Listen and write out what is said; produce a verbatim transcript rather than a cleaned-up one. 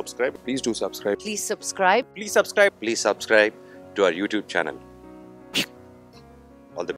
subscribe. Please do subscribe. Please subscribe. Please subscribe. Please subscribe to our YouTube channel.